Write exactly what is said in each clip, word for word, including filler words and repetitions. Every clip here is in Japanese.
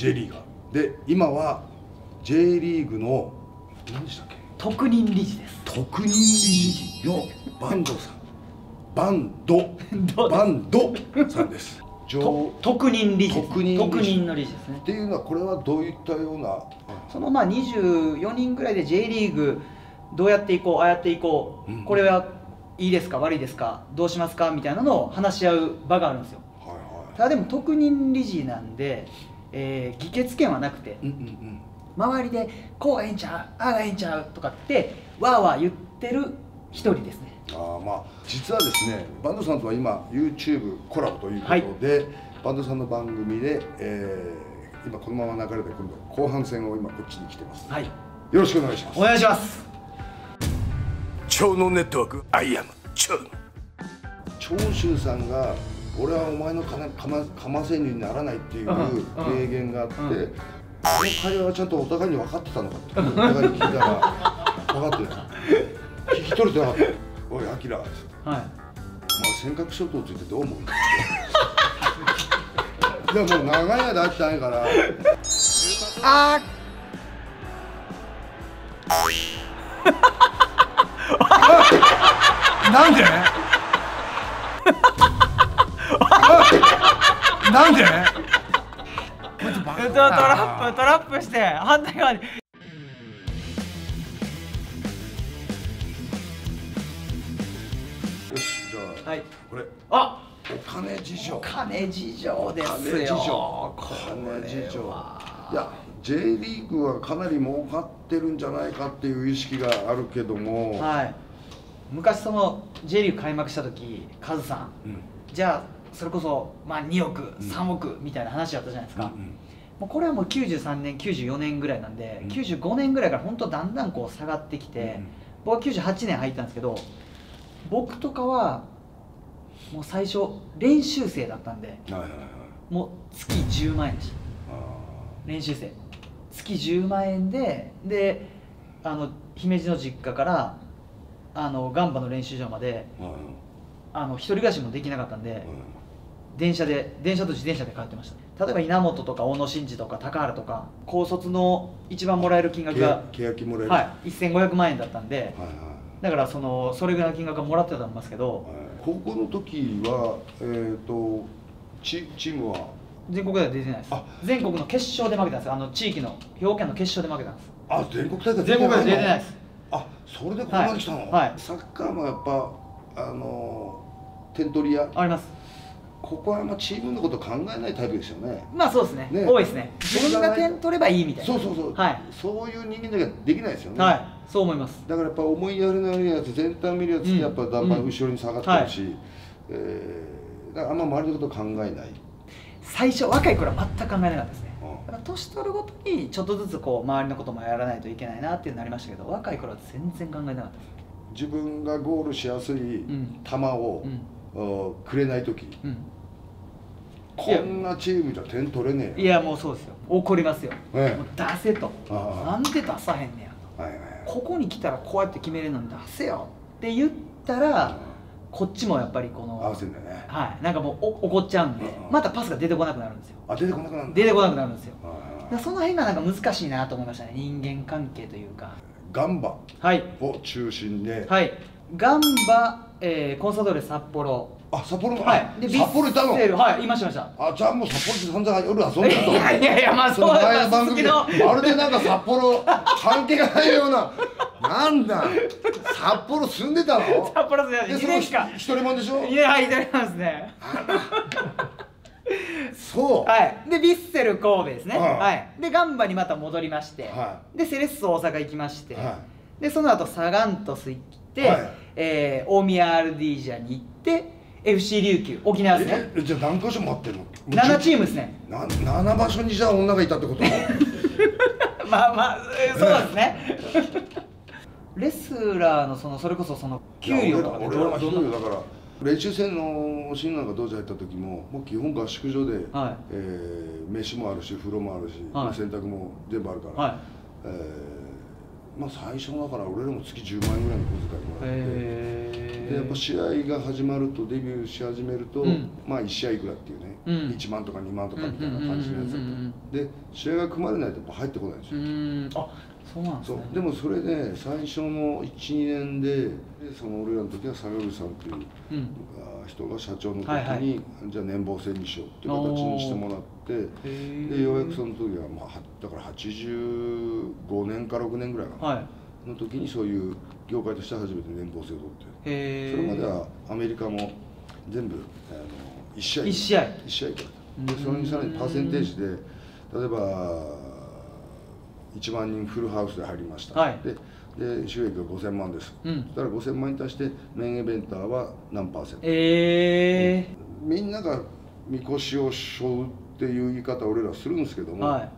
J リーガーで、今は J リーグの何でしたっけ、特任理事です。特任理事の坂東さんバンドバンドさんです。特任理事、特任の理事ですね。っていうのはこれはどういったような、そのまあにじゅうよにんぐらいで J リーグどうやっていこう、ああやっていこう、うん、これはいいですか悪いですかどうしますかみたいなのを話し合う場があるんですよ。はいはい、ただでも特任理事なんで、えー、議決権はなくて、周りでこうがええんちゃうああがええんちゃうとかってわーわー言ってる一人ですね。あまあ実はですね、坂東さんとは今 ユーチューブ コラボということで、坂東、はい、さんの番組で、えー、今このまま流れてくる後半戦を今こっちに来てます、はい、よろしくお願いします。お願いします。超能ネットワークアイアム超能。長州さんが俺はお前の金かまかませ犬にならないっていう名言があって、この会話はちゃんとお互いに分かってたのかってお互いに聞いたら分かってない聞き取れてなかったおい、アキラ、はい、お前尖閣諸島についてどう思ういや、もう長い間飽きてないからあなんでなんでトラップ、トラップして反対側に。はい、これあお金事情、お金事情ですよ。お金事情、お金事情。いや J リーグはかなり儲かってるんじゃないかっていう意識があるけども、はい、昔その J リーグ開幕した時カズさん、うん、じゃあそれこそ、まあ、におくさんおくみたいな話だったじゃないですか、うんうん、もうこれはもうきゅうじゅうさんねんきゅうじゅうよねんぐらいなんで、うん、きゅうじゅうごねんぐらいから本当だんだんこう下がってきて、うん、僕はきゅうじゅうはちねん入ったんですけど、僕とかはもう最初練習生だったんで、もう月じゅうまんえんでした。練習生月じゅうまんえんで、であの姫路の実家からあのガンバの練習場まで、あの一人暮らしもできなかったんで、電車で電車と自転車で通ってました。例えば稲本とか小野伸二とか高原とか、高卒の一番もらえる金額がせんごひゃくまんえんだったんで、だからそのそれぐらいの金額はもらってたと思いますけど、高校の時は、えー、とチチームは全国では出てないです。全国の決勝で負けたんです。あの地域の兵庫県の決勝で負けたんです。あ、全国大会全国で出てないです。あ、それでここまで来たの、はいはい、サッカーもやっぱあの点取り屋あります。ここはあんまチームのこと考えないタイプですよね。まあそうですね、ね多いですね。自分が点取ればいいみたいな、そうそうそう、はい、そういう人間だけできないですよね。はい、そう思います。だからやっぱ思いやりのあるやつ、全体見るやつってやっぱだんだん後ろに下がってるし、だからあんま周りのこと考えない。最初若い頃は全く考えなかったですね、うん、だから年取るごとにちょっとずつこう周りのこともやらないといけないなっていうのになりましたけど、若い頃は全然考えなかったです。自分がゴールしやすい球を、うんうん、くれない時、うん、こんなチームじゃ点取れねえよ。いやもうそうですよ、怒りますよ、ええ、もう出せと、なんで出さへんねやと、はいはい、ここに来たらこうやって決めれるのに出せよって言ったら、こっちもやっぱりこの合わせるんだよね。はい、なんかもう怒っちゃうんで、またパスが出てこなくなるんですよ。あ、出てこなくなる、出てこなくなるんですよ。その辺がなんか難しいなと思いましたね、人間関係というか。ガンバを中心で、はい、ガンバ、コンサドーレ札幌、あ、札幌の、はいでビッセル、はい、いましたいました。あ、じゃあもう札幌で散々夜遊んでると。いやいやいや、まあそうだったんですけど、まるでなんか札幌関係がないような、なんだ札幌住んでたの、札幌住んでたの一人もんでしょ。いや、一人なんですね。そう、はい、でヴィッセル神戸ですね、はいでガンバにまた戻りまして、でセレッソ大阪行きまして、でその後サガン鳥栖行って大宮アルディージャに行って、エフシー 琉球沖縄ですね。じゃあ何箇所もあってるの。ななチームですね。ななばしょにじゃあ女がいたってこと。まあまあそうですね。レスラーのそのそれこそその給料とかでどうだから練習生のシーンなんか当時入った時も、もう基本合宿所で飯もあるし風呂もあるし洗濯も全部あるから、まあ、最初だから俺らも月じゅうまんえんぐらいの小遣いもらって、でやっぱ試合が始まるとデビューし始めると、うん、まあいちしあいいくらっていうね、うん、いちまんとかにまんとかみたいな感じのやつだったで、試合が組まれないと入ってこないんですよ。うん、あ、そうなんですね。そう、でもそれで最初のいちにねんで、でその俺らの時は坂口さんっていう、うん、人が社長の時に、はいはい、じゃあ年俸制にしようっていう形にしてもらって、でようやくその時は、まあ、だからはちじゅうごねんかろくねんぐらいかな、はい、の時にそういう業界として初めて年俸制を取って、それまではアメリカも全部あのいちしあいいち試合いち試合からで、それにさらにパーセンテージで、例えばいちまんにんフルハウスで入りました、はい、でで収益がごせんまんです、うん、そしたらごせんまんに対してメインイベンターは何パーセント、えーうん、みんながみこしを背負うっていう言い方を俺らするんですけども、はい、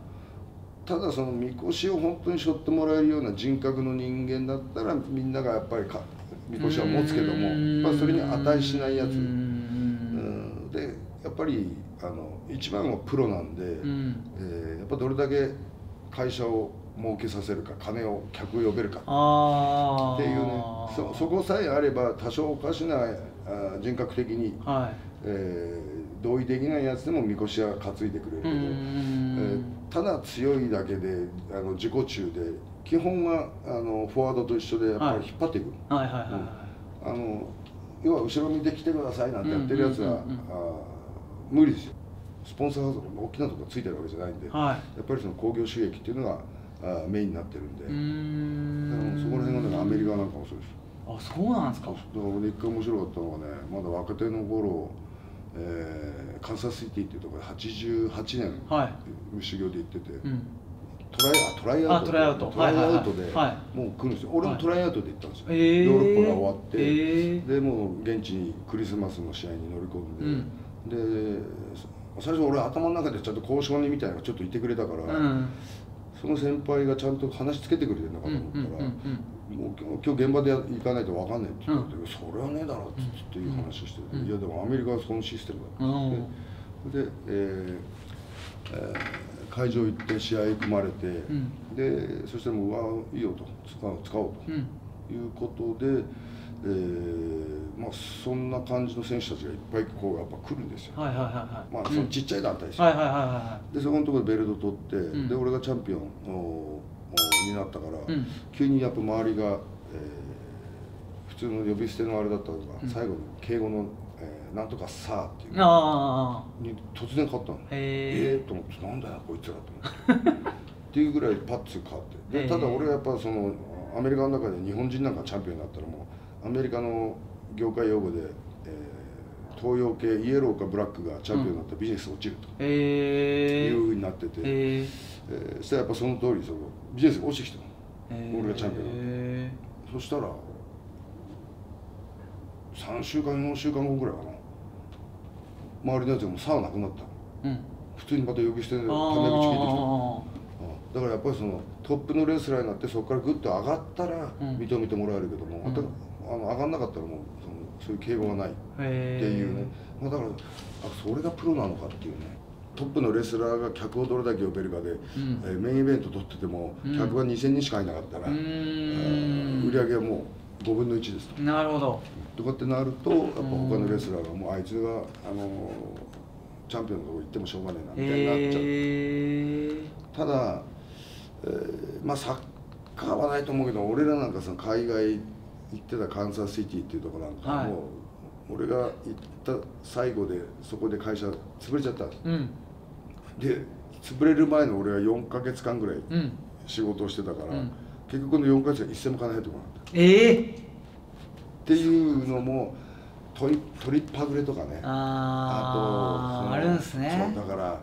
ただそのみこしを本当に背負ってもらえるような人格の人間だったらみんながやっぱりかみこしは持つけども、まあそれに値しないやつ、うん、でやっぱりあの一番はプロなんで、うんえー、やっぱどれだけ会社を儲けさせるか、金を客を呼べるかっていうね、 そ, そこさえあれば多少おかしなあ人格的に、はい、えー、同意できないやつでもみこしは担いでくれるけど、えー、ただ強いだけであの自己中で基本はあのフォワードと一緒でやっぱり引っ張っていく、要は後ろ見て来てくださいなんてやってるやつは無理ですよ。スポンサーも大きなところがついてるわけじゃないんで、はい、やっぱりその興行収益っていうのがあメインになってるんで、うんそこら辺が、ね、アメリカなんかもそうです。あ、そうなんですか。だから俺一回面白かったのがね、まだ若手の頃、えー、カンサスシティっていうところではちじゅうはちねん、はい、修行で行ってて、うん、トライアウトトライアウトトライアウトでもう来るんですよ。俺もトライアウトで行ったんですよ、はい、ヨーロッパが終わって、えー、でもう現地にクリスマスの試合に乗り込んで、うん、で最初俺頭の中でちゃんと交渉人みたいなのがちょっといてくれたから、うん、その先輩がちゃんと話つけてくれてるのかと思ったら「もう今日現場で行かないと分かんない」って言って、うん、それはねえだろ」っていう話をして「うん、いやでもアメリカはそのシステムだ」って言って、うん、で、えーえー、会場行って試合組まれて、うん、でそしてもう「うわいいよ」と「使おう」使おうと、うん、いうことで。えーまあ、そんな感じの選手たちがいっぱいこうやっぱ来るんですよ。まあそのちっちゃい団体ですよ。でそこのところでベルト取って、うん、で俺がチャンピオンになったから、うん、急にやっぱ周りが、えー、普通の呼び捨てのあれだったとか、うん、最後の敬語の「えー、なんとかさ」っていうのに突然変わったの。ええと思って「なんだよこいつら」と思って。っていうぐらいパッツ変わってで、ただ俺はやっぱそのアメリカの中で日本人なんかチャンピオンになったらもう。アメリカの業界用語で、えー、東洋系イエローかブラックがチャンピオンになったらビジネス落ちるというふうになってて、えー、そしたらやっぱその通りそのビジネスが落ちてきたの、えー、俺がチャンピオンになって、えー、そしたらさんしゅうかんよんしゅうかんごぐらいかな、周りのやつがもう差はなくなった、うん、普通にまた呼び捨てでタメ口聞いてきた。だからやっぱりそのトップのレスラーになってそこからグッと上がったら認めてもらえるけども、うん、またあの上がんなかったらもうそのそういう敬語がないっていうね、まあ、だからあそれがプロなのかっていうね、トップのレスラーが客をどれだけ呼べるかで、うん、えー、メインイベント取ってても客がにせんにんしかいなかったら、うん、えー、売り上げはもうごぶんのいちですと。なるほど。とかってなるとやっぱ他のレスラーがもうあいつがあのー、チャンピオンのとこ行ってもしょうがねえなみたいになっちゃう。えー、ただえー、まあサッカーはないと思うけど、俺らなんかその海外行ってたカンサスシティっていうとこなんかも、はい、俺が行った最後でそこで会社潰れちゃった、うん、で潰れる前の俺はよんかげつかんぐらい仕事をしてたから、うん、結局このよんかげつかん一銭も金入ってこなかった、えー、っていうのも取り、取りっぱぐれとかね、あとあるんですね。そうだから、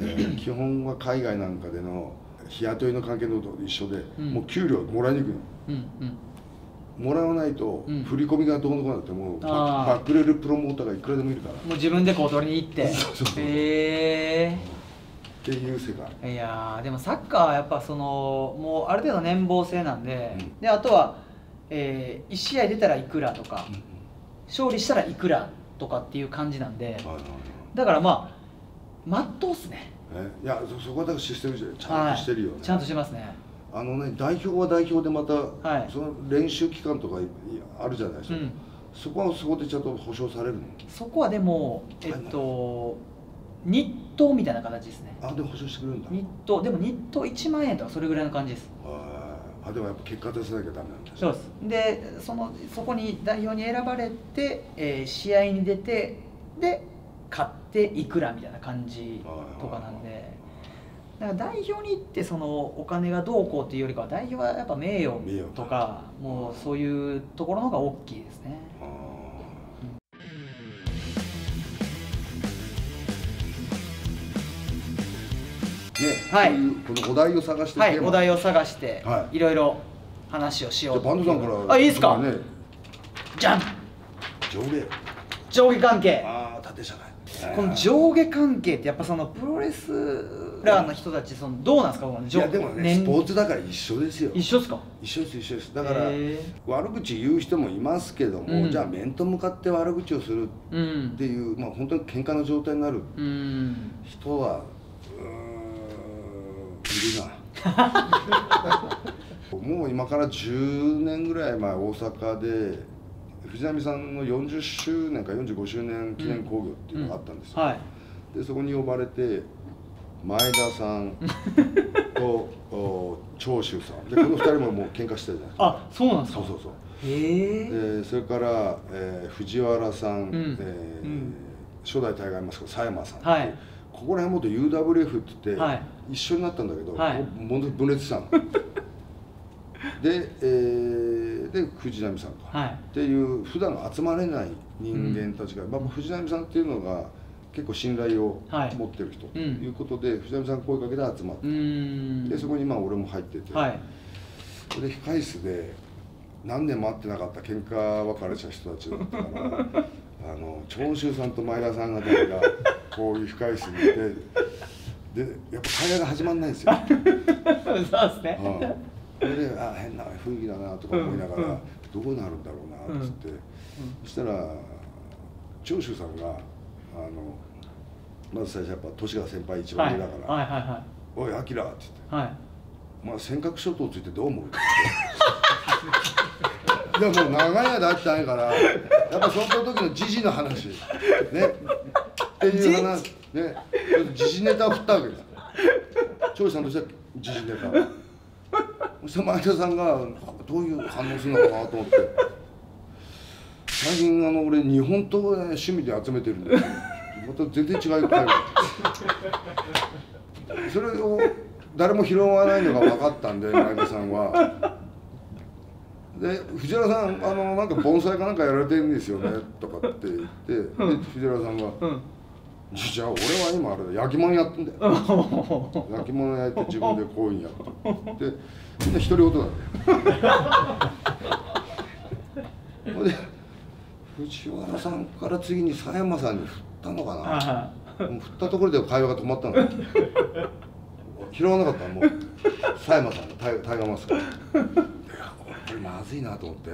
えー、基本は海外なんかでの日雇いの関係のことと一緒で、うん、もう給料もらいにくいの、うんうん、もらわないと振り込みがどうのこうなってもうバックレるプロモーターがいくらでもいるから、もう自分でこう取りに行って、へえっていう世界。いやーでもサッカーはやっぱそのもうある程度年俸制なんで、うん、であとは、えー、いち試合出たらいくらとか、うん、勝利したらいくらとかっていう感じなんで、だからまあまっとうっすね。いや、そこはだからシステムじゃちゃんとしてるよね、はい、ちゃんとしてますね。ああのね、代表は代表でまた、はい、その練習期間とかあるじゃないですか、うん、そこはそこでちゃんと保証されるの？そこはでも、えっと、日当みたいな形ですね。あ、でも保証してくれるんだ。日当、でも日当いちまんえんとかそれぐらいの感じです。あ、でもやっぱ結果出さなきゃダメなんです。そうです。で、そのそこに代表に選ばれて、えー、試合に出てで勝っていくらみたいな感じとかなんで、だから代表に行ってそのお金がどうこうっていうよりかは、代表はやっぱ名誉とかもうそういうところの方が大きいですね。はい、このお題を探して、はい、お題を探して、いろいろ話をしよう。じゃあ、バンドさんから。あ、いいですか。じゃん。上下。上下関係。ああ、縦社会。この上下関係って、やっぱそのプロレスラーの人たち、そのどうなんですか、この上下。いや、でもね、スポーツだから一緒ですよ。一緒ですか。一緒です、一緒です。だから、悪口言う人もいますけども、じゃあ、面と向かって悪口をするっていう、まあ、本当に喧嘩の状態になる人は、もう今からじゅうねんぐらい前、大阪で藤波さんのよんじゅっしゅうねんかよんじゅうごしゅうねん記念興行っていうのがあったんですよ、うんうん、はい、でそこに呼ばれて前田さんと長州さんで、このふたりももう喧嘩してるじゃないですか。あ、そうなんですか。そうそうそう。へえ。それから、えー、藤原さん、初代タイガーマスクの佐山さん、はい、ここら辺元 ユーダブリューエフ って言って、はい、一緒になったんだけど、はい、もう分裂したの。で、えー、で藤波さんか、はい、っていう普段集まれない人間たちが、うん、まあ、藤波さんっていうのが結構信頼を持ってる人ということで、はい、藤波さん声かけて集まって、うん、でそこにまあ俺も入ってて、はい、で控室で何年も会ってなかった喧嘩別れした人たちだったから。あの長州さんと前田さんがこういう控え室にいてで、やっぱ会話が始まんないんですよ。そうですね。それで、あ、変な雰囲気だなとか思いながら、うん、どこになるんだろうなっつって、うんうん、そしたら長州さんがあのまず最初やっぱ年が先輩一番上だから「おいアキラ」って言って「お前尖閣諸島ついてどう思う？」っていや、もう長い間会ってないから、やっぱその時の時事の話ねっていう話ね、時事ネタを振ったわけです。長州さんとしては時事ネタ、そして前田さんがどういう反応するのかなと思って、最近あの俺日本刀を、ね、趣味で集めてるんだけど、また全然違いがある。それを誰も拾わないのが分かったんで、前田さんは。で藤原さん、あのなんか盆栽かなんかやられてるんですよねとかって言って、うん、藤原さんが「うん、じゃあ俺は今あれだ、焼き物やってんだよ」焼き物やって自分でこういうふうにやってで、みんな独り言なんだよ。で藤原さんから次に佐山さんに振ったのかな。もう振ったところで会話が止まったの。拾わなかったのもう佐山さんがタイガーマスクこれまずいなと思って、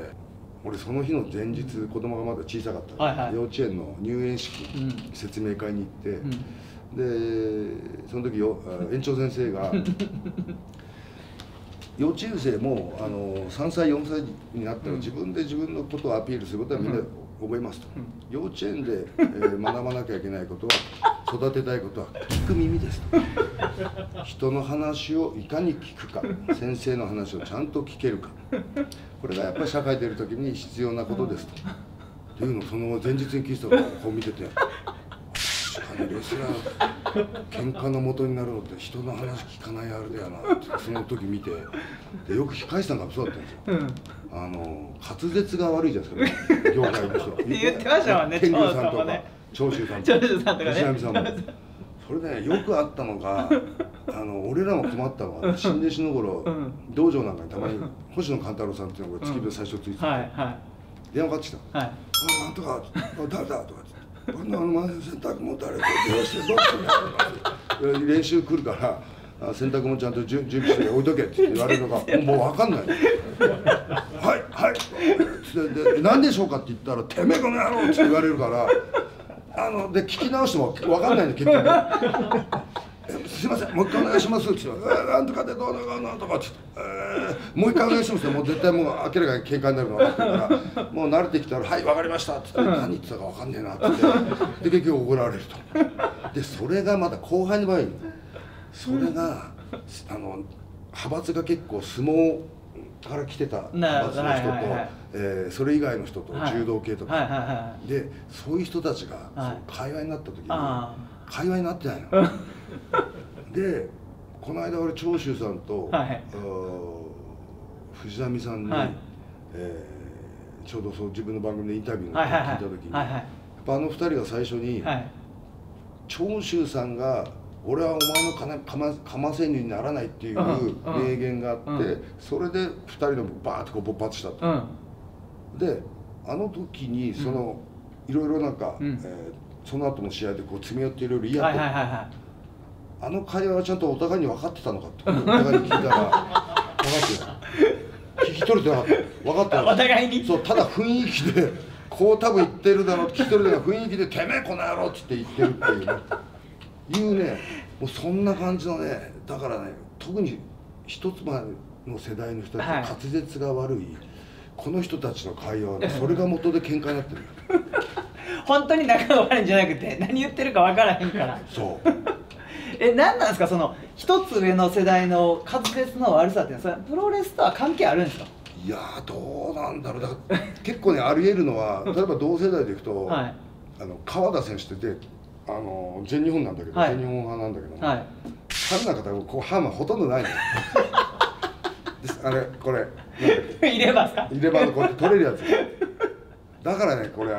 俺その日の前日、子供がまだ小さかったから、はいはい、幼稚園の入園式、うん、説明会に行って、うん、でその時よ園長先生が幼稚園生もあのさんさいよんさいになったら自分で自分のことをアピールすることはみんな覚えますと、うん、幼稚園で、えー、学ばなきゃいけないことは、育てたいことは聞く耳ですと。人の話をいかに聞くか、先生の話をちゃんと聞けるか、これがやっぱり社会出る時に必要なことですと、っていうのをその前日に聞いてたから、こう見てて、確かにレスラー喧嘩の元になるのって人の話聞かないあれだよなってその時見て、でよく控え室なんかそうだったんですよ、うん、あの滑舌が悪いじゃないですか、業界の人言ってましたもんね。天狗さんとか長州さんとか西波さんも。それね、よくあったのがあの俺らも困ったのが、新弟子の頃、うん、道場なんかにたまに星野勘太郎さんっていうのが月日で最初ついてて、電話かかってきた「はい、あなんとか誰だ」とか「あの前の洗濯物誰だ」って「よしどうするんだ」練習来るから洗濯物ちゃんと準備して置いとけって言われるのがもう分かんない「はいはい」って「何でしょうか」って言ったら「てめえこの野郎」って言われるから。あので聞き直しても分かんないの結局。すいません、もう一回お願いします」って言って「なんとかでどうのこうの」とかって「もう一回お願いします」ってもう絶対もう明らかに喧嘩になるの分かってるからもう慣れてきたら「はい分かりました」って言って何言ってたか分かんねえなってで結局怒られると。でそれがまた後輩の場合それがあの派閥が結構相撲から来てた派閥の人と。えー、それ以外の人と柔道系とかでそういう人たちが、はい、会話になった時に会話になってないの。でこの間俺長州さんと、はい、藤波さんに、はい、えー、ちょうどそう自分の番組でインタビューの聞いた時にやっぱあのふたりが最初に、はい、長州さんが「俺はお前の釜川にならない」っていう名言があって、うんうん、それでふたりのバーッとこう勃発したと。うん、であの時にその、うん、いろいろなんか、うん、えー、その後の試合でこう詰め寄っていろいろ言い合ってあの会話はちゃんとお互いに分かってたのかとお互いに聞いたら分かって聞き取れてなかった分かったお互いにそうただ雰囲気でこう多分言ってるだろう聞き取れてない雰囲気で「てめえこの野郎」っつって言ってるっていういうねもうそんな感じのねだからね特に一つ前の世代の人たちは滑舌が悪い。はい、この人たちの会話は、ね、それが元で喧嘩になってる。本当に仲が悪いんじゃなくて何言ってるか分からへんからそうえ、何なんですかその一つ上の世代の滑舌の悪さってそれプロレスとは関係あるんですか？いやーどうなんだろうだから結構ねありえるのは例えば同世代でいくと、はい、あの川田選手ってあの全日本なんだけど、はい、全日本派なんだけども、はい、彼の方はこうハーマーほとんどないの。あれこれ入れ歯ですか？入れ歯のこうやって取れるやつだからねこれ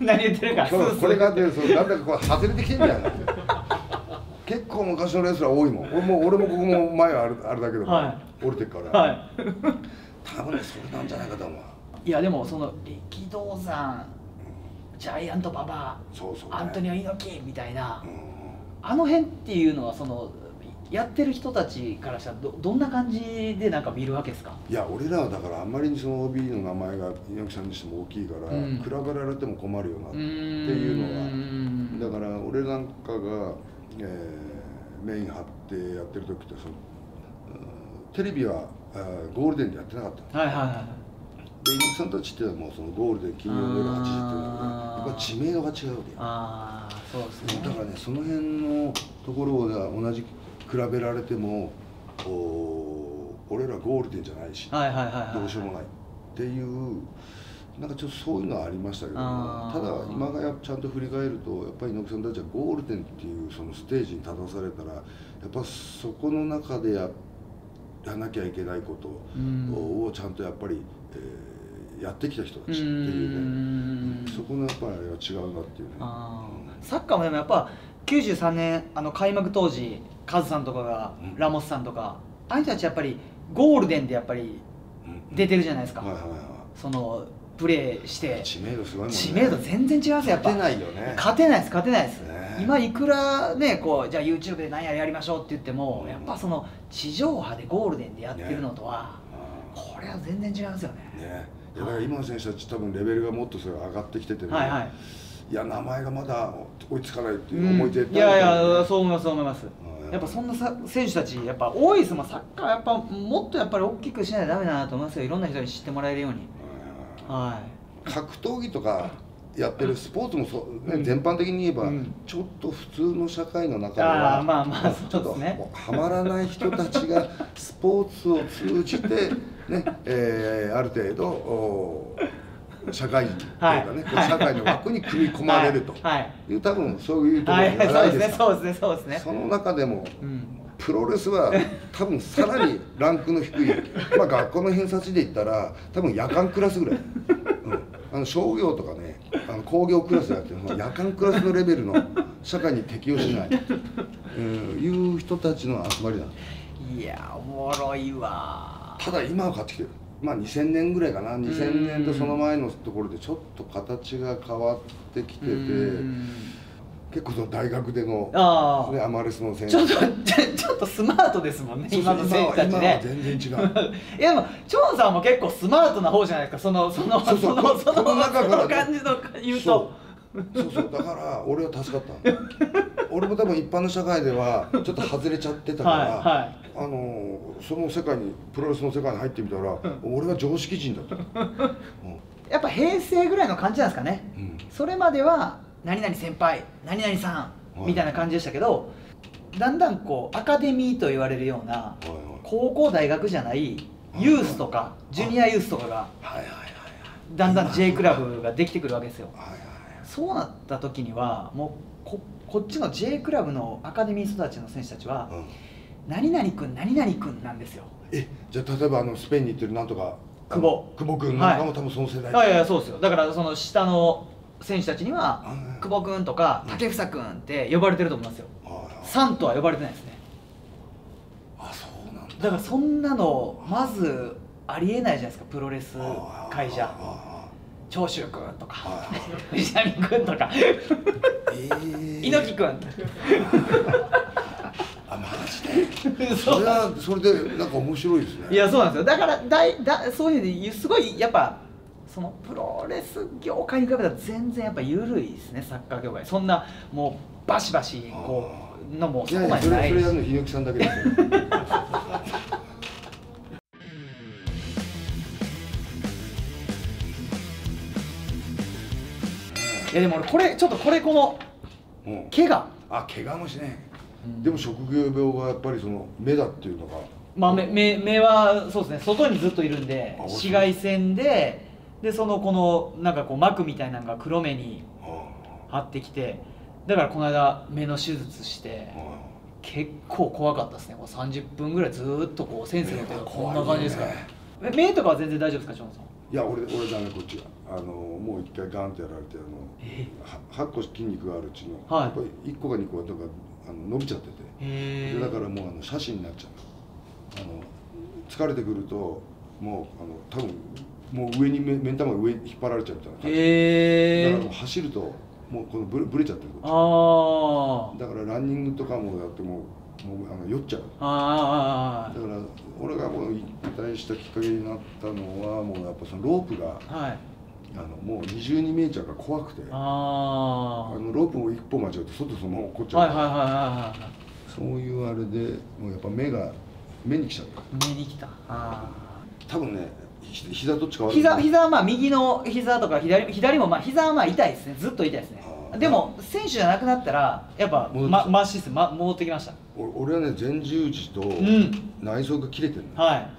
何言ってるかこれがってそうだんだんこう外れてきてるんじゃない結構昔のレスラー多いもん俺も俺もここも前はあるあれだけど、はい、折れてるから、はい、多分ねそれなんじゃないかと思う。いやでもその力道山、ジャイアント馬場、そうそう、ね、アントニオ猪木みたいな、うん、あの辺っていうのはそのやってる人たちからしたら ど, どんな感じでなんか見るわけですか？いや俺らはだからあんまりにその オービー の名前が猪木さんにしても大きいから、うん、比べられても困るよなっていうのはだから俺なんかが、えー、メイン張ってやってる時ってそのテレビはゴールデンでやってなかったの。で猪木さんたちってもうそのゴールデン金曜の夜はちじっていうのでやっぱ知名度が違うわけよ。ああそうですね。だからねその辺のところを同じ比べられても俺らゴールデンじゃないしどうしようもないっていうなんかちょっとそういうのはありましたけどもただ今がやちゃんと振り返るとやっぱり猪木さんたちはゴールデンっていうそのステージに立たされたらやっぱそこの中で や, やなきゃいけないことをちゃんとやっぱり、えー、やってきた人たちっていうねそこのやっぱりあれは違うなっていうね。サッカーもやっぱきゅうじゅうさんねんあの開幕当時カズさんとかが、うん、ラモスさんとかああいう人たちやっぱりゴールデンでやっぱり出てるじゃないですか。そのプレーして知名度すごいもんね。知名度全然違いますやっぱ。勝てないよね。勝てないです勝てないです。ね、今いくらねこうじゃあ YouTube で何ややりましょうって言っても、うん、やっぱその地上波でゴールデンでやってるのとは、ね、これは全然違いますよね。ねだから今の選手たち多分レベルがもっとそれ上がってきててね。はいはい。いや名前がまだ追いつかないっていう思い出、うん、いやいやそう思いますそう思います。やっぱそんなさ選手たちやっぱ多いですもん。サッカーやっぱもっとやっぱり大きくしないとダメだなと思いますよ。いろんな人に知ってもらえるように。はい、格闘技とかやってるスポーツもそう、ね、うん、全般的に言えば、うん、ちょっと普通の社会の中では、まあまあそうですね、ちょっとはまらない人たちがスポーツを通じてねえー、ある程度お社会人というかね、社会の枠に組み込まれるという多分そういうところじゃないですか。そうですね、そうですね。その中でもプロレスは多分さらにランクの低い、まあ学校の偏差値で言ったら多分夜間クラスぐらい、あの商業とかね、あの工業クラスだって夜間クラスのレベルの社会に適応しないいう人たちの集まりなんです。いやおもろいわ。ただ今は変わってきてる。まあにせんねんぐらいかな。にせんねんとその前のところでちょっと形が変わってきてて、結構その大学でのアマレスの選手ちょっとちょっとスマートですもんね今の選手たちね。今は全然違う。いやでもチョンさんも結構スマートな方じゃないですか。そのそのそのそのその感じの言うとそうそう、だから俺は助かった俺も多分一般の社会ではちょっと外れちゃってたから、はい、はい、あのその世界にプロレスの世界に入ってみたら、うん、俺は常識人だった、うん、やっぱ平成ぐらいの感じなんですかね、うん、それまでは何々先輩何々さんみたいな感じでしたけど、はい、だんだんこうアカデミーと言われるような、はい、はい、高校大学じゃないユースとかジュニアユースとかがだんだん J クラブができてくるわけですよ。そうなった時にはもう こ, こっちの J クラブのアカデミー育ちの選手たちは、うん、何々君何々君なんですよ。え、じゃあ例えばあのスペインに行ってるなんとか久保久保君なんかも多分その世代、はい、いやいやそうですよ。だからその下の選手たちには久保君とか竹房君って呼ばれてると思いますよ。さんとは呼ばれてないですね。あ、そう。だからそんなのまずありえないじゃないですか、プロレス会社。長州君とか藤波君とか猪木君。あ、マジでそれはそれでなんか面白いですね。いやそうなんですよ。だからだだそういうすごいやっぱそのプロレス業界に比べたら全然やっぱ緩いですね、サッカー業界。そんなもうバシバシこうのもそこまでない。いやいや、それやるの猪木さんだけですよ。いやでも俺これちょっとこれこの怪我、あ、怪我もしね、うん、でも職業病がやっぱりその目だっていうのが、まあ 目, 目, 目はそうですね、外にずっといるんで紫外線ででそのこのなんかこう膜みたいなのが黒目に張ってきて、だからこの間目の手術して結構怖かったですね。さんじゅっぷんぐらいずっとこう先生のことこんな感じですから、ね、目とかは全然大丈夫ですか、ショーンさん。いや、俺、俺だね、こっちがあのもう一回ガンってやられて、あのはっこ筋肉があるうちの、はい、やっぱりいっこかにこがあの伸びちゃってて、でだからもうあの斜視になっちゃう。あの疲れてくるともうあの多分もう上に 目, 目ん玉が上に引っ張られちゃうみたいな感じだからもう走るともうこのブ レ, ブレちゃってる、こっちだからランニングとかもやってももうあの酔っちゃう。あだから俺がもう引退したきっかけになったのはもうやっぱそのロープが、はい、あのもう二重に見えちゃうから怖くて、ああのロープを一歩間違えて外そのまま落っこっちゃう。そういうあれでもうやっぱ目が目に来ちゃう。目に来た。あ多分ね、ひ膝どっちか悪い。膝膝はまあ右の膝とか左左もまあ膝はまあ痛いですね。ずっと痛いですね。でも選手じゃなくなったらやっぱマシです、ま、戻ってきました。俺はね、前十字と内臓が切れてるの、うん、はい、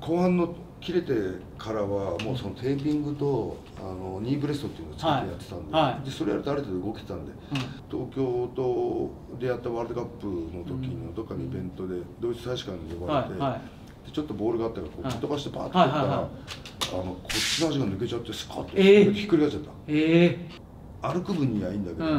後半の切れてからはもうそのテーピングとあのニーブレストっていうのをつけてやってたん で,、はいはい、でそれやるとある程度動けてたんで、うん、東京とでやったワールドカップの時のどっかのイベントでドイツ大使館に呼ばれて、はいはい、でちょっとボールがあったからこう吹っ飛ばしてバーッと取ったらこっちの足が抜けちゃってスカッと、えー、ひっくり返っちゃった。えー歩く分にはいいんだけども、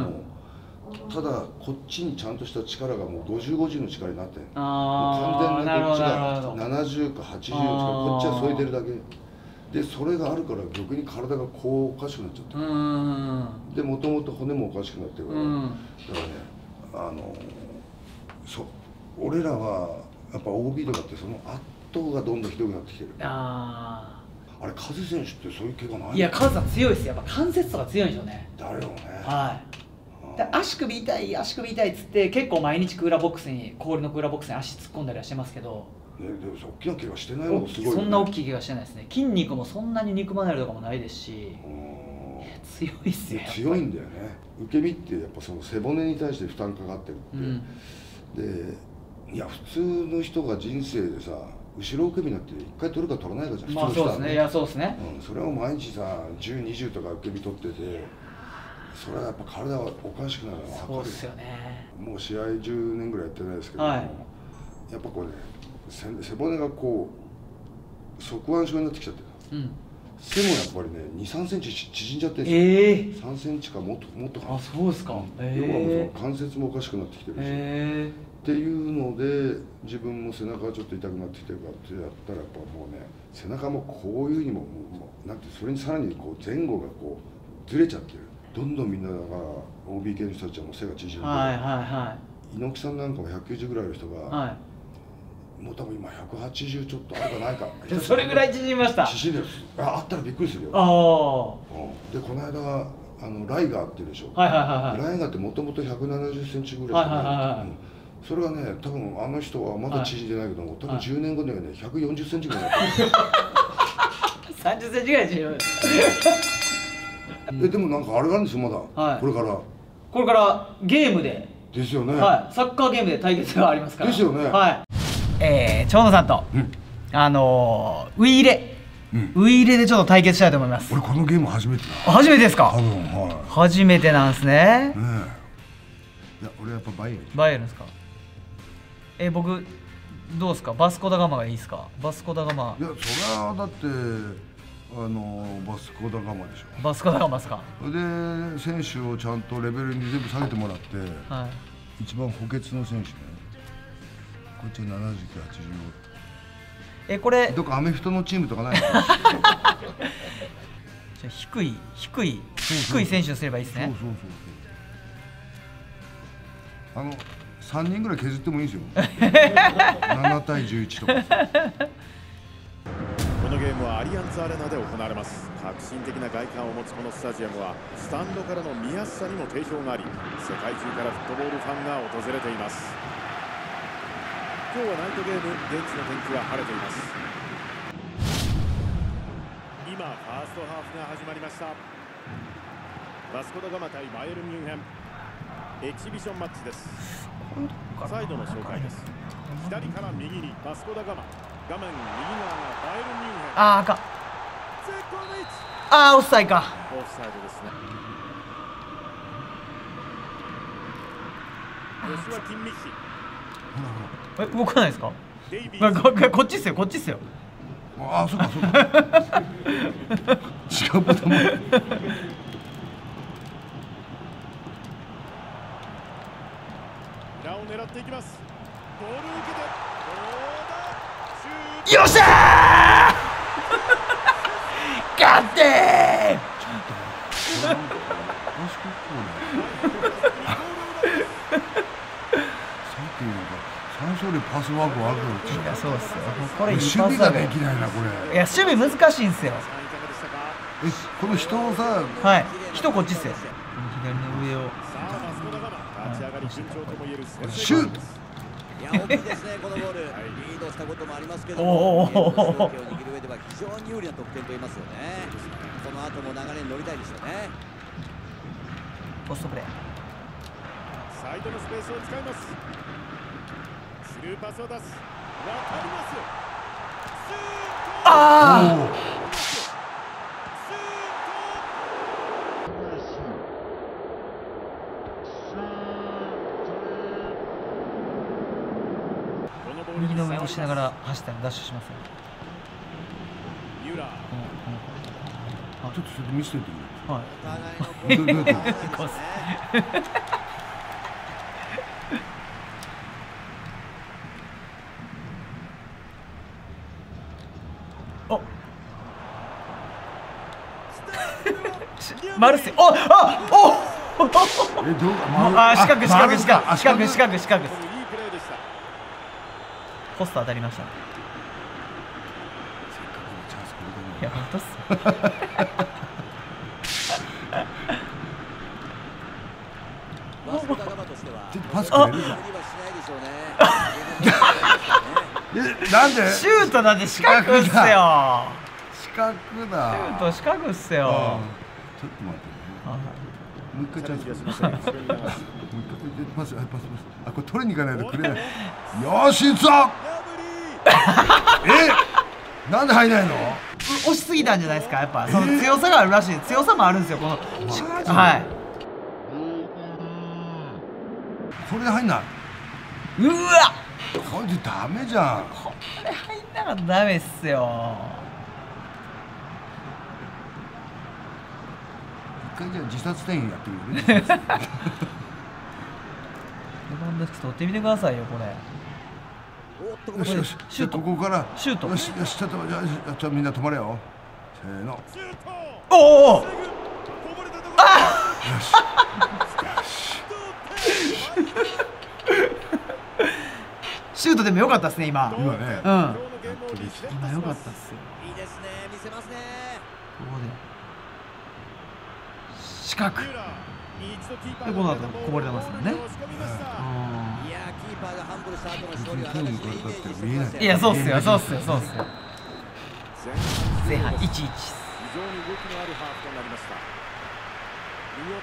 うん、ただこっちにちゃんとした力がもうごじゅうごじゅうの力になってる。完全なこっちがななじゅうかはちじゅうの力、こっちは添えてるだけで、それがあるから逆に体がこうおかしくなっちゃって、でもともと骨もおかしくなってるから、うん、だからね、あのそ俺らはやっぱ オービー とかってその圧倒がどんどんひどくなってきてる。ああれ、カズ選手ってそういう怪我ないの？いや、カズさん強いです。やっぱ関節とか強いんでしょうね。だよね。はい。だ足首痛い、足首痛いっつって、結構毎日クーラーボックスに、氷のクーラーボックスに足突っ込んだりはしてますけど。ね、でも、大きな怪我してないのがすごいよね。そんな大きい怪我してないですね。筋肉もそんなに肉離れとかもないですし。強いっすよ。強いんだよね。受け身って、やっぱその背骨に対して負担かかってるって。うん、で、いや、普通の人が人生でさ。後ろ受け身なんて一回取るか取らないかじゃん。まあそうですね。いやそうですね。うん、それを毎日さじゅう、にじゅうとか受け身取ってて、それはやっぱ体はおかしくなるの分かる。そうですよね。もう試合じゅうねんぐらいやってないですけど、はい、やっぱこうね、背骨がこう側腕症になってきちゃってる。うん。背もやっぱりねに、さんセンチ縮んじゃってるんですよ。ええー。さんセンチかもっともっとかな。あ、そうですか。ええー。要は関節もおかしくなってきてるし。ええー。っていうので自分も背中がちょっと痛くなってきてるからってやったらやっぱもうね、背中もこういうにもなんて、それにさらにこう前後がこうずれちゃってる。どんどんみんなだから オービー 系の人たちはもう背が縮んでる。猪木さんなんかはひゃくきゅうじゅうぐらいの人が、はい、もう多分今ひゃくはちじゅうちょっとあるかないかそれぐらい縮みました。縮んでる。あったらびっくりするよ。ああ。でこの間あのライガーっていうでしょ、ライガーってもともとひゃくななじゅっセンチぐらいしかね、それがね多分あの人はまだ縮んでないけども、多分じゅうねんごにはねひゃくよんじゅっセンチぐらいになってる。さんじゅっセンチぐらい違う。えでもなんかあれがあるんですよ、まだこれからこれからゲームでですよね、サッカーゲームで対決がありますからですよね。はい、蝶野さんとあのウイイレウイイレでちょっと対決したいと思います。俺このゲーム初めてだ。初めてですか？多分はい初めてなんですね。いや俺やっぱバイエルバイエルですか？え僕どうですか、バスコダガマがいいですか？バスコダガマ、いやそれはだってあのバスコダガマでしょ。バスコダガマですか？で選手をちゃんとレベルに全部下げてもらって、はい、一番補欠の選手ね、こっちななじゅうきゅう、はちじゅうご。えこれどっかアメフトのチームとかないの？じゃ低い低い低い選手をすればいいですね。そうそうそうそう。あのさんにんぐらい削ってもいいですよ。ななたいじゅういちとか。このゲームはアリアンツアレナで行われます。革新的な外観を持つこのスタジアムはスタンドからの見やすさにも定評があり、世界中からフットボールファンが訪れています。今日はナイトゲーム、現地の天気は晴れています。今ファーストハーフが始まりました。バスコダガマ対バイエルンミュンヘン、エキシビションマッチです。サイドの紹介です。左から右にバスコダガマ、画面右側がバイエルンミュンヘン。ああかああオフサイドか。オフサイドですね。ヨシワ・キンミッヒ、え動かないですか？こっちっすよこっちっすよ。ああそうかそうか。違うボタンも狙っていきます。ボール受けて、よっしゃー！勝ってー！いや守備難しいんですよ。この人をさ、はい、人こっちっすよ。左の上を。シュート。いや大きいですねこのボール。リードしたこともありますけども、ゲームの主導権を握る上では非常に有利な得点と言いますよね。この後も流れに乗りたいですよね。ポストプレー。サイドのスペースを使います。スルーパスを出す。渡ります。ああ。右の上を押しながら走ったりダッシュしますよ。ちょっとそれ見せてみてくれ。はい。あ。マルセ。お、あ、お。え、どうか。あ、四角、四角、四角、四角、四角、四角。ポスト当たりました。いや本当っす。なんで？シュートなんて四角っすよ。四角だ。シュート四角っすよ。ちょっと待って。もう一回チャンスです。もう一回パス、パス、パス。あ、これ取りに行かないとくれない。よし、いつだ。え、なんで入んないの？押しすぎたんじゃないですか。やっぱその強さがあるらしい。強さもあるんですよ。このはい。これで入んない。うわ。これでダメじゃん。これ入んなかったらダメっすよ。じゃあ自殺店員やってみるね。取ってみてくださいよこれ。よしよし。シュート。ここからシュート。よしよしちょっとじゃあじゃあみんな止まれよ。せーの。おお。ああ。シュートでも良かったですね今。今ね。うん。今良かったっすよ。いいですね見せますね。ここで。シ近くでこの後こぼれてますからね。いやそうっすよそうっすよそうっすよ。前半いちたいいっす。非常に動きのあるハーフとなりました。見応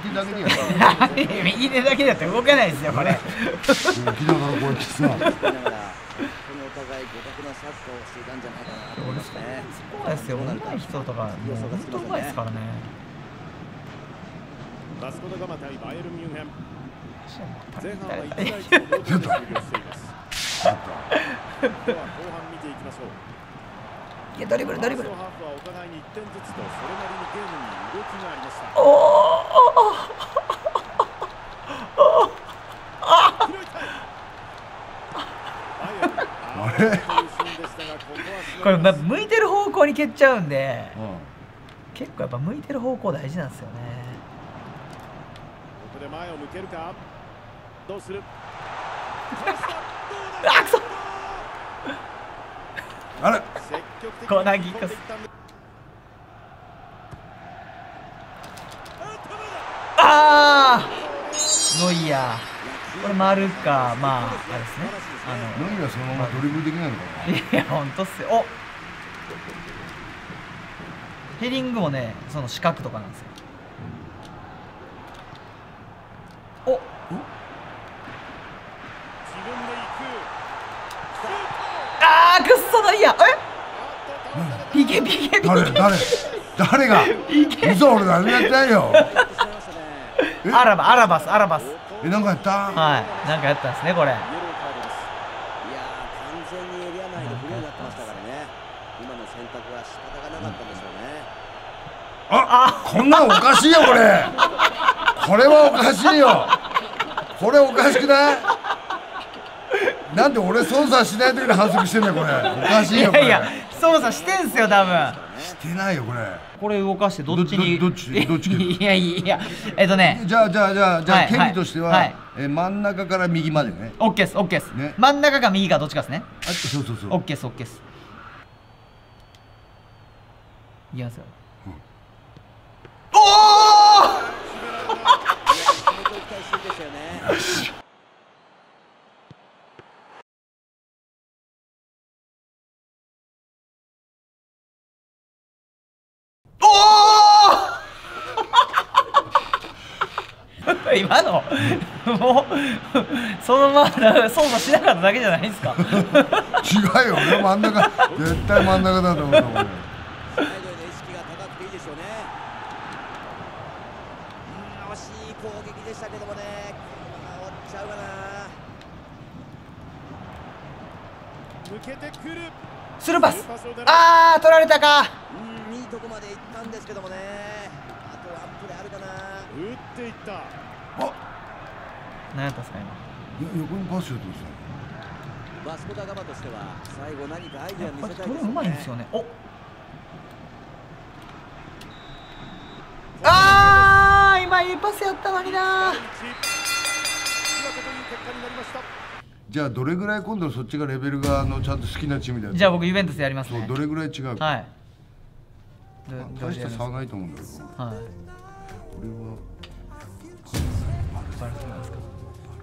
えのある好ゲームです。でも安野君さ、はい、右手だけでやった右手だけだって動かないですよこれ。きながらこうやってさこのお互い互角なサッカーをしていたんじゃないかなと思いますね。そうですよ、うまい人とか本当うまいですからね。バスコ・ド・ガマ対バイエルン・ミュンヘン、前半はいち対いちの同点で終了しています。では後半見ていきましょう。いやドリブルドリブル。お互いにいってんずつとそれなりにゲームに動きがありました。おおおおおお。あれ？これ向いてる方向に蹴っちゃうんで、うん、結構やっぱ向いてる方向大事なんですよね。ここで前を向けるか？どうする？あくそ。あれ？コーナーキック。ああ、ノイアー。これ丸か、まああれですね。あのノイアーそのままドリブルできないのかな。いや本当っすよ。お、ヘディングもね、その四角とかなんですよ。お、自分で行く。ああ、くっそノイアー。え？ピケピケピケ。誰誰誰が。嘘俺何やってないよ。アラバアラバスアラバス。えなんかやった。はいなんかやったんですねこれ。いや完全にエリア内でフリーになってましたからね。今の選択は仕方がなかったんでしょうね。あこんなのおかしいよこれ。これはおかしいよ。これおかしくない？なんで俺操作しないときに反則してんだよこれ。おかしいよこれ。いやいや操作してんすよ多分。してないよこれ。これ動かしてどっちにどっちどっち。いやいやえっとね。じゃあじゃあじゃあじゃあ権利としてはえ真ん中から右までね。オッケーですオッケーですね。真ん中か右かどっちかですね。あそうそうそう。オッケーですオッケーです。いきますよ。おお。今のもうそのまま操作しなかっただけじゃないですか。違うよ俺真ん中絶対真ん中だと思う。サイドの意識が高くていいでしょうね。惜しい攻撃でしたけどもね。このまま終わっちゃうかな。抜けてくるスルーパス。ああ取られたか。うんいいとこまで行ったんですけどもね。あとワンプレーあるかな。打っていった。あ、何やったんですか今。横にパスやってましたね。バスコ・ダ・ガマとしては最後何かアイデア見せたいですね。これうまいんですよね。お、ああ、今いいパスやったのにな。じゃあどれぐらい今度そっちがレベルがあのちゃんと好きなチームだよ。じゃあ僕ユベントスやりますね。どれぐらい違うか。はい。大した差はないと思うんだけど。はい。これは。バルセロナですか。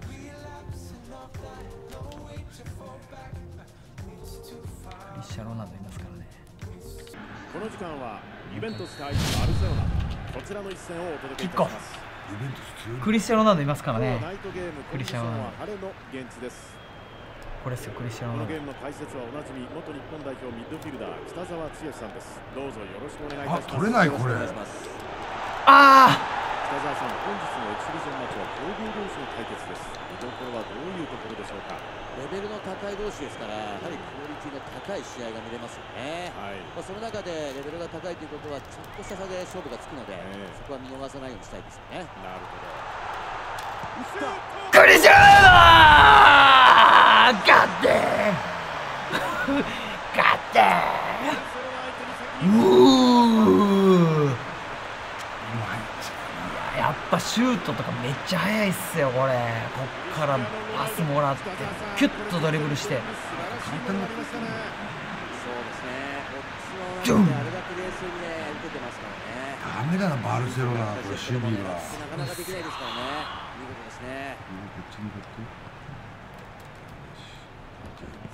クリスチャ・ロナウドいますからね。この時間はユベントス対バルセロナ、こちらの一戦をお届けいたします。クリスチャ・ロナウドいますからね。クリスチャ・ロナウドこれですよ。クリスチャ・ロナウドこのゲームの解説はおなじみ元日本代表ミッドフィルダー北澤剛さんです。どうぞよろしくお願いいたします。あ、取れないこれ。ああ北澤さん、本日のエキシビジョンマッチは強豪同士の対決です。見どころはどういうところでしょうか。レベルの高い同士ですからやはりクオリティの高い試合が見れますよね、はい。まあ、その中でレベルが高いということはちょっとした差で勝負がつくので、えー、そこは見逃さないようにしたいですよね。なるほど。クリスチャーガッテンガッテン。うーやっぱシュートとかめっちゃ速いっすよこれ。こっからパスもらってキュッとドリブルして簡単だったですね。ですね。オッズの中であれだけ冷静にね受けてますからね。ダメだなバルセロナこれ守備が。なかなかできないですからね。見事ですね。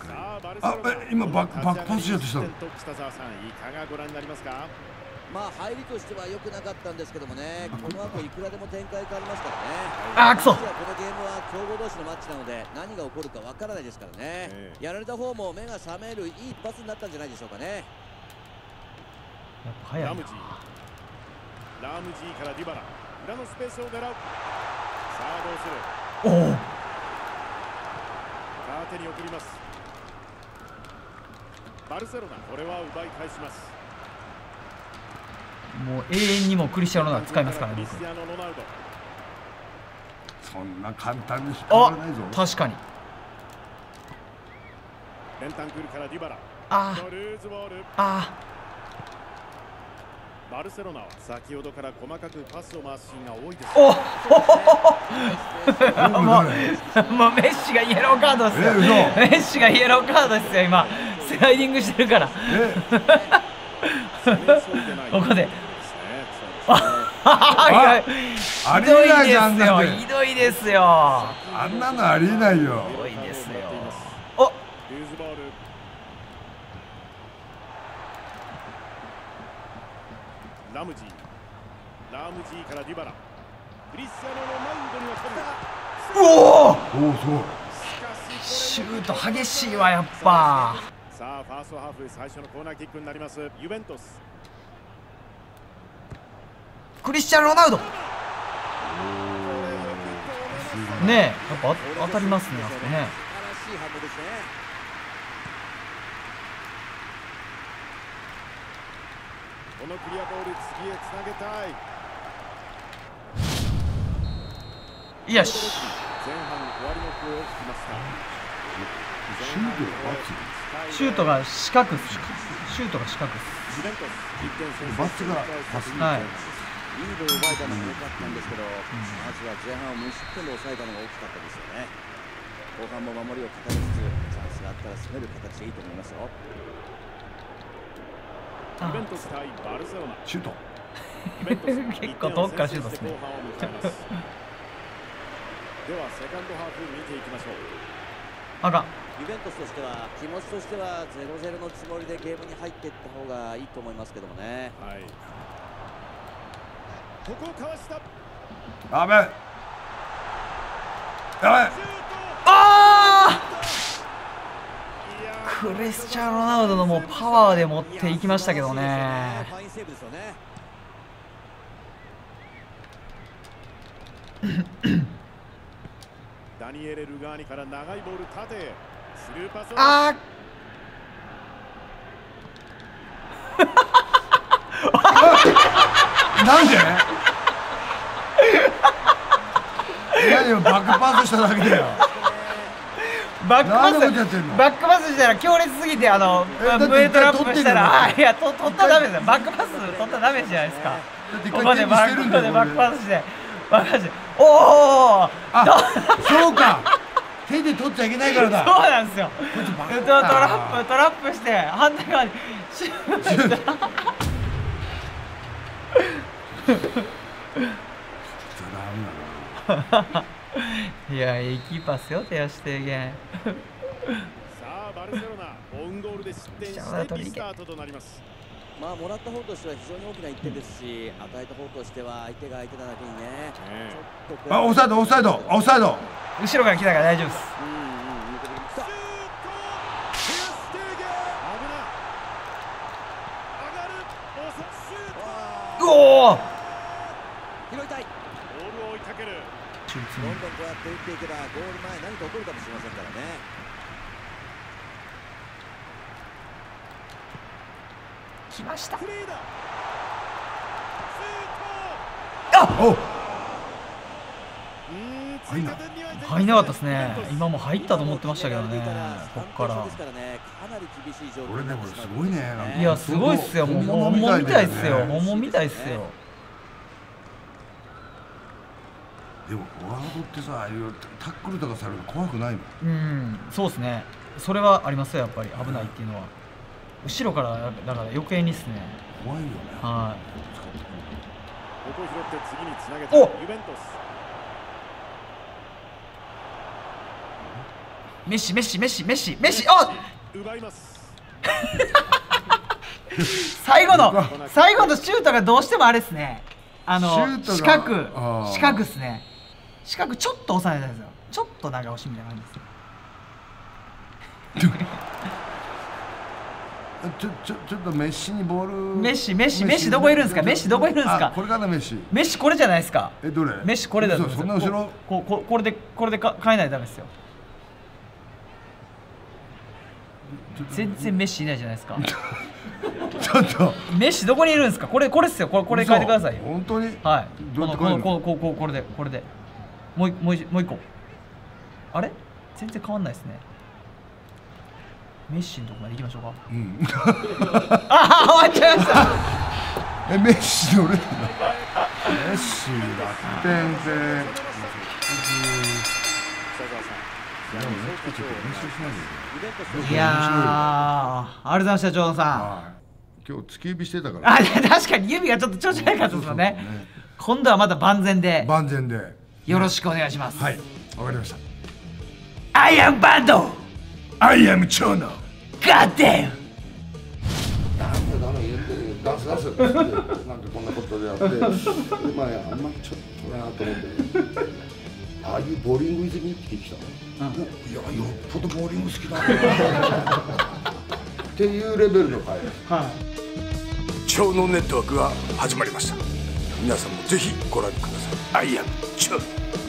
あ、え今バックバックパスしようとしたの。北澤さんいかがご覧になりますか。まあ入りとしては良くなかったんですけどもね、この後いくらでも展開変わりますからね。あ、くそ。このゲームは強豪同士のマッチなので何が起こるかわからないですからね。やられた方も目が覚めるいい一発になったんじゃないでしょうかね。やっぱ早いな。ラムジー、ラムジーからディバラ、裏のスペースを狙う。さあどうする。おお。縦に送ります。バルセロナ、これは奪い返します。もう永遠にもクリスティアーノが使いますからね。そんな簡単に引っ張らないぞ。確かに。ああ。バルセロナは先ほどから細かくパスを回すシーンが多いです。おお。もうメッシがイエローカードですよ。メッシがイエローカードですよ今。スライディングしてるから。ここでありえないじゃんだって。ひどいですよ。あんなのありえないよ。ひどいですよ。お。ラムジー、ラムジーからディバラ。クリスティアーノのマウンドには飛んだ。うおお。おおそう。シュート激しいわやっぱ。さあファーストハーフ最初のコーナーキックになりますユベントス。クリスチャン・ロナウドねえ、やっぱ当たりますね。このクリアボール次へつなげたい。よし前半終わりの声を聞きますか。シュートが四角です。シュートが四角です。バッツがパス。はい。リードを奪えたのも良かったんですけど、まずは前半を無失点で抑えたのが大きかったですよね。後半も守りを固めつつ、チャンスがあったら攻める形でいいと思いますよ。シュート。結構遠くからシュートですね。ではセカンドハーフ見ていきましょう。あかん。ユベントスとしては気持ちとしては ゼロゼロ のつもりでゲームに入っていった方がいいと思いますけどもね。はい。ここをかわした。ダメ。ダメ。ああ。クリスチャン・ロナウドのもうパワーで持っていきましたけどね。ファインセーブですよね。ダニエレ・ルガーニから長いボール縦へスルーパス。ああなんで何よバックパスしただけだよ。バックパスバックパスしたら強烈すぎてあのブエトラップしたらいや取ったらダメですよ。バックパス取ったらダメじゃないですか。ここでバックパスしてバカじゃおおそうか手で取っちゃいけないからだ。そうなんですよ。トラップトラップして反対側にシュートいやいいキーパスよ手足提言さあバルセロナオウンゴールで失点してリスタートとなります。まあもらった方としては非常に大きな一点ですし、与えた方としては相手が相手なだけにね。あ、オフサイド、オフサイド、オフサイド。後ろから来たから大丈夫です。おお。拾いたい。ボールを追いかける。どんどんこうやって打っていけば、ゴール前何か起こるかもしれませんからね。来ました。あ、入んなかったですね。今も入ったと思ってましたけどね。ここから。これね、これすごいね。いや、すごいっすよ。もう本物みたいっすよ。本物みたいっすよ。でもフォワードってさ、ああいうタックルとかされるの怖くないもん。うん、そうですね。それはありますよ。やっぱり危ないっていうのは。後ろからだから余計にですね。怖いよね。はい。ここ拾って次に繋げてユベントス。メッシメッシメッシメッシメッシあ。奪います。最後の最後のシュートがどうしてもあれですね。あの四角四角ですね。四角ちょっと押さえたんですよ。ちょっと長押しみたいな感じです。ちょちょちょっとメッシにボール。メッシメッシメッシどこいるんですか。メッシどこいるんですか。これからメッシ。メッシこれじゃないですか。えどれ。メッシこれだ。そんな後ろ。こここれでこれでか変えないとダメですよ。全然メッシいないじゃないですか。ちょっとメッシどこにいるんですか。これこれですよ。これこれ変えてくださいよ。本当に。はい。どうやって変えるの。このこうこうこれでこれでもうもうもう一個。あれ全然変わんないですね。メッシのとこまで行きましょうか。うん。ああ終わっちゃいました。えメッシどれ。メッシだ。全然。いやあありがとうございました長野さん。今日突き指してたから。あ、確かに指がちょっと調子悪かったですよね。今度はまた万全で。万全で。よろしくお願いします。はい、わかりました。アイアンバンド。アイアン長野。ガッデン。なんでダメ言ってる、ダンスダンス。なんでこんなことでやって、まああんまりちょっとなと思って。ああいうボーリングイズミってきた。いや、よっぽどボーリング好きだ。っていうレベルの会です。はい。長野ネットワークが始まりました。皆さんもぜひご覧ください。アイアン長野。